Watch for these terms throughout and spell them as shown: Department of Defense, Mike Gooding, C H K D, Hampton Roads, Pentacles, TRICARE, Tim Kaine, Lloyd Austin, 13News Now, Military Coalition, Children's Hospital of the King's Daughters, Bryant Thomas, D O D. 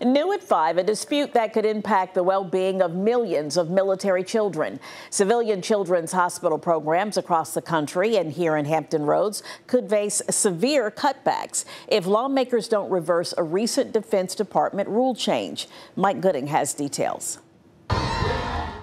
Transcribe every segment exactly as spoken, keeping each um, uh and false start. New at five, a dispute that could impact the well-being of millions of military children. Civilian children's hospital programs across the country and here in Hampton Roads could face severe cutbacks if lawmakers don't reverse a recent Defense Department rule change. Mike Gooding has details.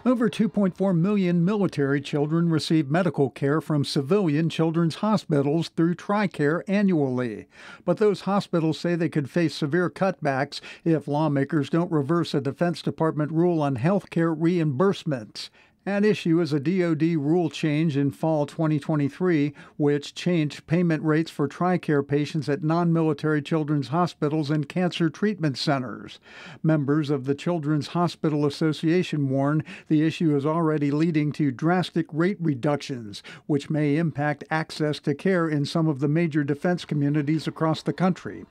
Over two point four million military children receive medical care from civilian children's hospitals through TRICARE annually. But those hospitals say they could face severe cutbacks if lawmakers don't reverse a Defense Department rule on health care reimbursements. At issue is a D O D rule change in fall twenty twenty-three, which changed payment rates for TRICARE patients at non-military children's hospitals and cancer treatment centers. Members of the Children's Hospital Association warn the issue is already leading to drastic rate reductions, which may impact access to care in some of the major defense communities across the country.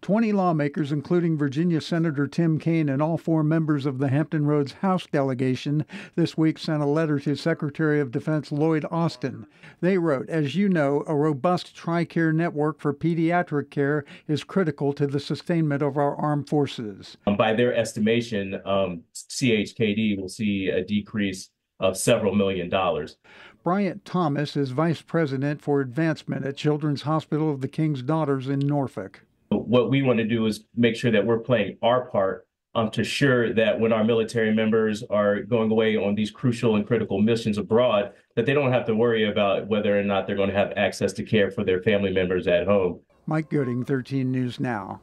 twenty lawmakers, including Virginia Senator Tim Kaine and all four members of the Hampton Roads House delegation, this week sent a letter to Secretary of Defense Lloyd Austin. They wrote, "As you know, a robust TRICARE network for pediatric care is critical to the sustainment of our armed forces." By their estimation, um, C H K D will see a decrease of several million dollars. Bryant Thomas is Vice President for Advancement at Children's Hospital of the King's Daughters in Norfolk. What we want to do is make sure that we're playing our part um, to ensure that when our military members are going away on these crucial and critical missions abroad, that they don't have to worry about whether or not they're going to have access to care for their family members at home. Mike Gooding, thirteen News Now.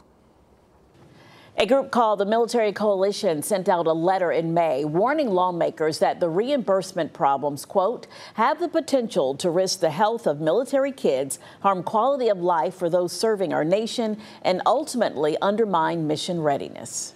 A group called the Military Coalition sent out a letter in May warning lawmakers that the reimbursement problems, quote, have the potential to risk the health of military kids, harm quality of life for those serving our nation, and ultimately undermine mission readiness.